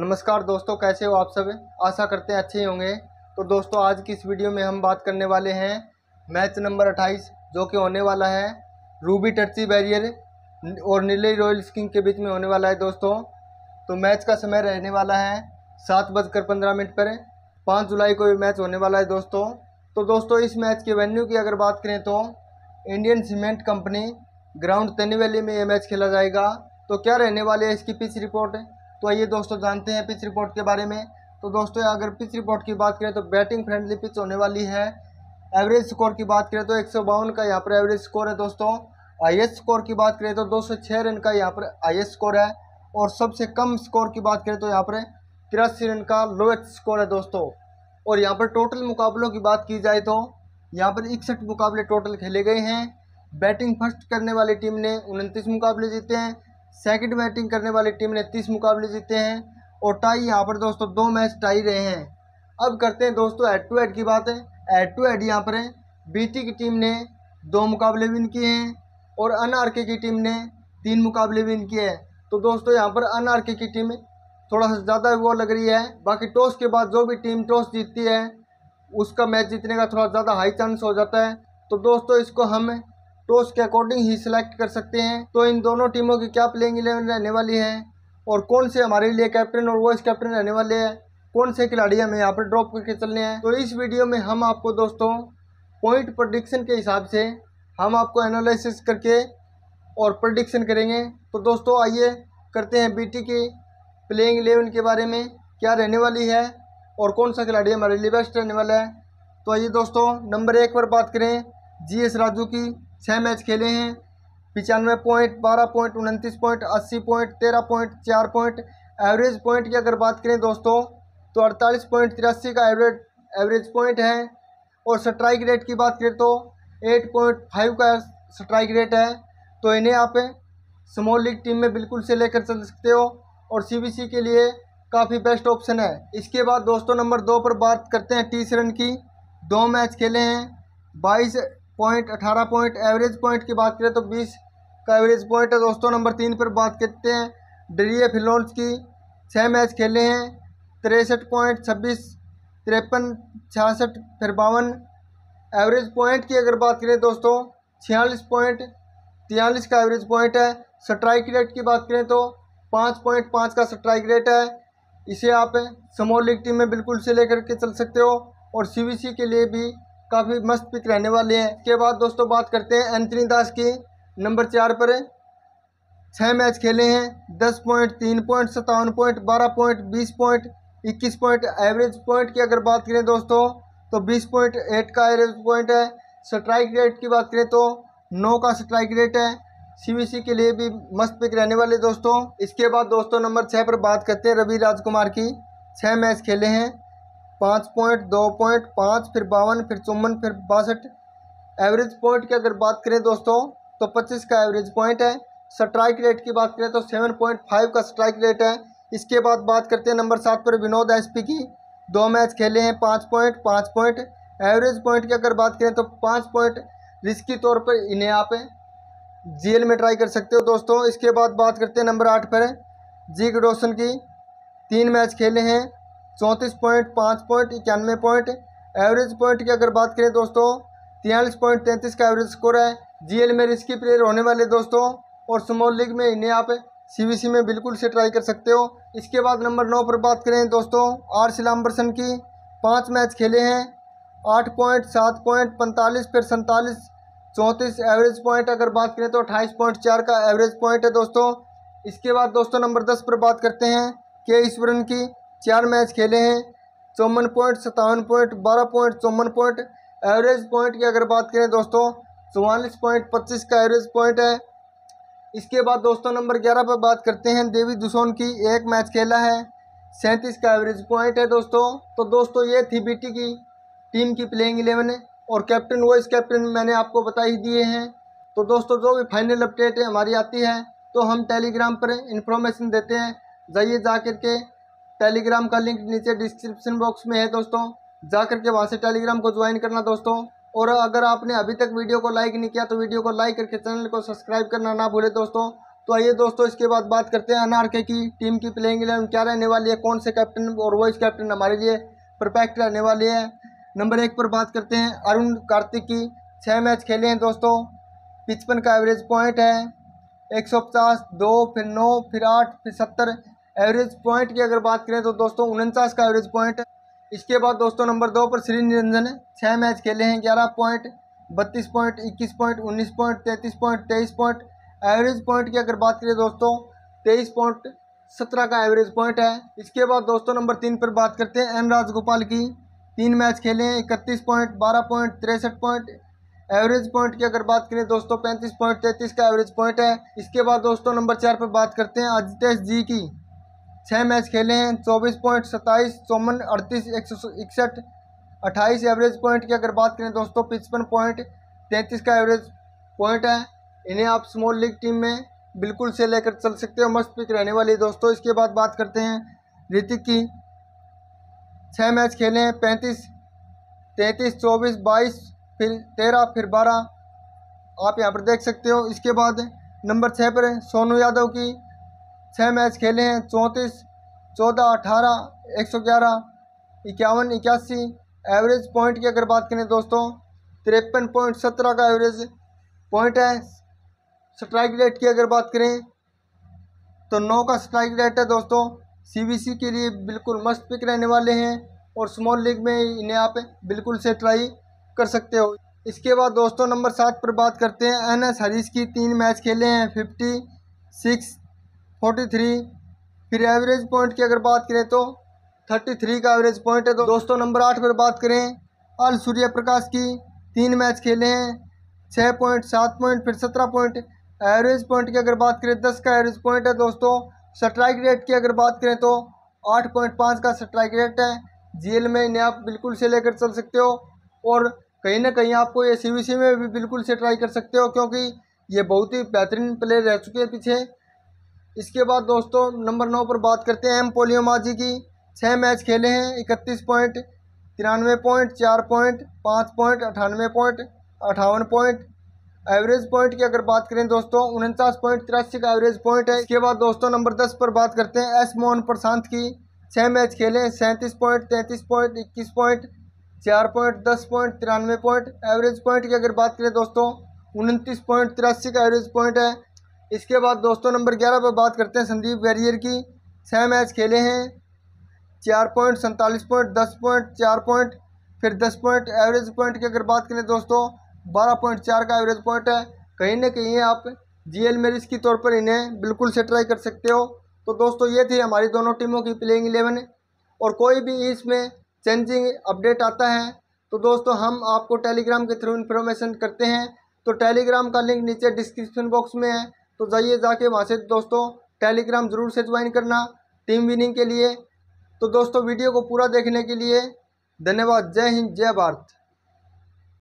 नमस्कार दोस्तों, कैसे हो आप सब। आशा करते हैं अच्छे होंगे। तो दोस्तों, आज की इस वीडियो में हम बात करने वाले हैं मैच नंबर 28 जो कि होने वाला है रूबी टर्ची बैरियर और नीले रॉयल्स किंग के बीच में होने वाला है। दोस्तों, तो मैच का समय रहने वाला है 7:15 पर। 5 जुलाई को ये मैच होने वाला है दोस्तों। तो दोस्तों, इस मैच के वेन्यू की अगर बात करें तो Indian cement company ground Teni valley में ये मैच खेला जाएगा। तो क्या रहने वाली है इसकी पिच रिपोर्ट, तो आइए दोस्तों जानते हैं पिच रिपोर्ट के बारे में। तो दोस्तों, अगर पिच रिपोर्ट की बात करें तो बैटिंग फ्रेंडली पिच होने वाली है। एवरेज स्कोर की बात करें तो 152 का यहाँ पर एवरेज स्कोर है दोस्तों। हाईएस्ट स्कोर की बात करें तो 206 रन का यहाँ पर हाईएस्ट स्कोर है। और सबसे कम स्कोर की बात करें तो यहाँ पर 83 रन का लोएस्ट स्कोर है दोस्तों। और यहाँ पर टोटल मुकाबलों की बात की जाए तो यहाँ पर 61 मुकाबले टोटल खेले गए हैं। बैटिंग फर्स्ट करने वाली टीम ने 29 मुकाबले जीते हैं, सेकंड बैटिंग करने वाली टीम ने 30 मुकाबले जीते हैं। और टाई यहाँ पर दोस्तों 2 मैच टाई रहे हैं। अब करते हैं दोस्तों हेड टू हेड की बात है। हेड टू हेड यहाँ पर है बीटी की टीम ने 2 मुकाबले विन किए हैं और एनआरके की टीम ने 3 मुकाबले विन किए हैं। तो दोस्तों, यहाँ पर एनआरके की टीम थोड़ा सा ज़्यादा वो लग रही है। बाकी टॉस के बाद जो भी टीम टॉस जीतती है उसका मैच जीतने का थोड़ा ज़्यादा हाई चांस हो जाता है। तो दोस्तों, इसको हम टॉस के अकॉर्डिंग ही सिलेक्ट कर सकते हैं। तो इन दोनों टीमों की क्या प्लेइंग 11 रहने वाली है और कौन से हमारे लिए कैप्टन और वाइस कैप्टन रहने वाले हैं, कौन से खिलाड़ी हमें यहाँ पर ड्रॉप करके चलने हैं, तो इस वीडियो में हम आपको दोस्तों पॉइंट प्रेडिक्शन के हिसाब से हम आपको एनालिसिस करके और प्रेडिक्शन करेंगे। तो दोस्तों, आइए करते हैं बीटी की प्लेइंग 11 के बारे में, क्या रहने वाली है और कौन सा खिलाड़ी हमारे लिए बेस्ट रहने वाला है। तो आइए दोस्तों, नंबर 1 पर बात करें जीएस राजू की। 6 मैच खेले हैं, 95 point, 12 point, 29 point, 80 point, 13 point, 4 point. Average point की अगर बात करें दोस्तों तो 48 पॉइंट 83 का एवरेज पॉइंट है। और स्ट्राइक रेट की बात करें तो 8.5 का स्ट्राइक रेट है। तो इन्हें आप स्मॉल लीग टीम में बिल्कुल से लेकर चल सकते हो और सीबीसी के लिए काफ़ी बेस्ट ऑप्शन है। इसके बाद दोस्तों नंबर 2 पर बात करते हैं टी शरण की। 2 मैच खेले हैं, 22 पॉइंट, 18 पॉइंट। एवरेज पॉइंट की बात करें तो 20 का एवरेज पॉइंट है दोस्तों। नंबर 3 पर बात करते हैं डेली फिलोल्ड की। 6 मैच खेले हैं, 63 पॉइंट, 26, 53, 66, फिर 52। एवरेज पॉइंट की अगर बात करें दोस्तों 46 पॉइंट, 43 का एवरेज पॉइंट है। स्ट्राइक रेट की बात करें तो 5.5 का स्ट्राइक रेट है। इसे आप स्मॉल लीग टीम में बिल्कुल से लेकर के चल सकते हो और सीबीसी के लिए भी काफ़ी मस्त पिक रहने वाले हैं। इसके बाद दोस्तों बात करते हैं अंतरी दास की। नंबर 4 पर 6 मैच खेले हैं, 10 point, 3 point, 57 point, 12 point, 20 point, 21 point. Average point की अगर बात करें दोस्तों तो 20.8 का एवरेज पॉइंट है। स्ट्राइक रेट की बात करें तो 9 का स्ट्राइक रेट है। सीबीसी के लिए भी मस्त पिक रहने वाले दोस्तों। इसके बाद दोस्तों नंबर 6 पर बात करते हैं रवि राज कुमार की। 6 मैच खेले हैं, 5 पॉइंट, 2 पॉइंट, 5, फिर 52, फिर 54, फिर 62। एवरेज पॉइंट की अगर बात करें दोस्तों तो 25 का एवरेज पॉइंट है। स्ट्राइक रेट की बात करें तो 7.5 का स्ट्राइक रेट है। इसके बाद बात करते हैं नंबर 7 पर विनोद एसपी की। 2 मैच खेले हैं, 5 पॉइंट, 5 पॉइंट। एवरेज पॉइंट की अगर बात करें तो 5 पॉइंट। रिस्की तौर पर इन्हें आप जेल में ट्राई कर सकते हो दोस्तों। इसके बाद बात करते हैं नंबर 8 पर जिग रोशन की। 3 मैच खेले हैं, 34 point, 5 point, 91 point. Average point की अगर बात करें दोस्तों 43 पॉइंट, 33 का एवरेज स्कोर है। जीएल में रिस्की प्लेयर होने वाले दोस्तों और स्मॉल लीग में इन्हें आप सीबीसी में बिल्कुल से ट्राई कर सकते हो। इसके बाद नंबर 9 पर बात करें दोस्तों आर शिलबर सन की। 5 मैच खेले हैं, 8 पॉइंट, 7 पॉइंट, 45, फिर 47, 34। एवरेज पॉइंट अगर बात करें तो 28.4 का एवरेज पॉइंट है दोस्तों। इसके बाद दोस्तों नंबर 10 पर बात करते हैं के ईश्वरन की। 4 मैच खेले हैं, 54 point, 57 point, 12 point, 54 point. Average point की अगर बात करें दोस्तों 44.25 का एवरेज पॉइंट है। इसके बाद दोस्तों नंबर 11 पर बात करते हैं देवी दुशोन की। 1 मैच खेला है, 37 का एवरेज पॉइंट है दोस्तों। तो दोस्तों, ये थी बीटी की टीम की प्लेइंग 11 और कैप्टन वाइस कैप्टन मैंने आपको बता ही दिए हैं। तो दोस्तों, जो भी फाइनल अपडेट है हमारी आती है तो हम टेलीग्राम पर इंफॉर्मेशन देते हैं। जाइए जाकर के टेलीग्राम का लिंक नीचे डिस्क्रिप्शन बॉक्स में है दोस्तों, जाकर के वहाँ से टेलीग्राम को ज्वाइन करना दोस्तों। और अगर आपने अभी तक वीडियो को लाइक नहीं किया तो वीडियो को लाइक करके चैनल को सब्सक्राइब करना ना भूले दोस्तों। तो आइए दोस्तों इसके बाद बात करते हैं एनआरके की टीम की प्लेइंग 11 क्या रहने वाली है, कौन से कैप्टन और वाइस कैप्टन हमारे लिए परफेक्ट रहने वाली है। नंबर 1 पर बात करते हैं अरुण कार्तिक की, 6 मैच खेले हैं दोस्तों, 55 का एवरेज पॉइंट है, 150 2 फिर 9 फिर 8 फिर 70 एवरेज पॉइंट की अगर बात करें तो दोस्तों 49 का एवरेज पॉइंट। इसके बाद दोस्तों नंबर 2 पर श्री निरंजन, 6 मैच खेले हैं, 11 point 32 point 21 point 19 point 33 point 23 point average point की अगर बात करें दोस्तों 23 पॉइंट 17 का एवरेज पॉइंट है। इसके बाद दोस्तों नंबर 3 पर बात करते हैं एम राजगोपाल की, 3 मैच खेले हैं, 31 point 12 point 63 point average point की अगर बात करें दोस्तों 35 पॉइंट 33 का एवरेज पॉइंट है। इसके बाद दोस्तों नंबर 4 पर बात करते हैं अजितेश जी की, 6 मैच खेले हैं, 24 पॉइंट 27 54 38 161 28 एवरेज पॉइंट की अगर बात करें दोस्तों 55 पॉइंट 33 का एवरेज पॉइंट है। इन्हें आप स्मॉल लीग टीम में बिल्कुल से लेकर चल सकते हो, मस्त पिक रहने वाली है दोस्तों। इसके बाद बात करते हैं ऋतिक की, 6 मैच खेले हैं, 35 33 24 22 फिर 13 फिर 12 आप यहां पर देख सकते हो। इसके बाद नंबर 6 पर सोनू यादव की, 6 मैच खेले हैं, 34 14 18 111 51 81 एवरेज पॉइंट की अगर बात करें दोस्तों 53.17 का एवरेज पॉइंट है। स्ट्राइक रेट की अगर बात करें तो 9 का स्ट्राइक रेट है दोस्तों, सीबीसी के लिए बिल्कुल मस्त पिक रहने वाले हैं और स्मॉल लीग में इन्हें आप बिल्कुल से ट्राई कर सकते हो। इसके बाद दोस्तों नंबर 7 पर बात करते हैं एनएस हरीश की, 3 मैच खेले हैं, 56 43 फिर एवरेज पॉइंट की अगर बात करें तो 33 का एवरेज पॉइंट है। तो दोस्तों नंबर 8 पर बात करें अल सूर्य प्रकाश की, 3 मैच खेले हैं, 6 पॉइंट 7 पॉइंट फिर 17 पॉइंट एवरेज पॉइंट की अगर बात करें 10 का एवरेज पॉइंट है दोस्तों। स्ट्राइक रेट की अगर बात करें तो 8.5 का स्ट्राइक रेट है। जीएल में इन्हें आप बिल्कुल से लेकर चल सकते हो और कहीं ना कहीं आपको ये सीबीसी में भी बिल्कुल से ट्राई कर सकते हो क्योंकि ये बहुत ही बेहतरीन प्लेयर रह चुके हैं पीछे। इसके बाद दोस्तों नंबर 9 पर बात करते हैं एम पोलियोमाजी की, 6 मैच खेले हैं, 31 point 93 point 4 point 5 point 98 point 58 point average point की अगर बात करें दोस्तों 49.83 का एवरेज पॉइंट है। इसके बाद दोस्तों नंबर 10 पर बात करते हैं एस मोहन प्रशांत की, 6 मैच खेले हैं, 37 point 33 point 21 point 4 point 10 point 93 point average point की अगर बात करें दोस्तों 29.83 का एवरेज पॉइंट है। इसके बाद दोस्तों नंबर 11 पर बात करते हैं संदीप वैरियर की, 6 मैच खेले हैं, 4 पॉइंट 47 पॉइंट 10 पॉइंट 4 पॉइंट फिर 10 पॉइंट एवरेज पॉइंट की अगर बात करें दोस्तों 12.4 का एवरेज पॉइंट है। कहीं ना कहीं आप जीएल में रिस्क के तौर पर इन्हें बिल्कुल से ट्राई कर सकते हो। तो दोस्तों ये थी हमारी दोनों टीमों की प्लेइंग 11 और कोई भी इसमें चेंजिंग अपडेट आता है तो दोस्तों हम आपको टेलीग्राम के थ्रू इन्फॉर्मेशन करते हैं। तो टेलीग्राम का लिंक नीचे डिस्क्रिप्शन बॉक्स में है, तो जाइए जाके वहाँ से दोस्तों टेलीग्राम ज़रूर से ज्वाइन करना टीम विनिंग के लिए। तो दोस्तों वीडियो को पूरा देखने के लिए धन्यवाद। जय हिंद, जय भारत।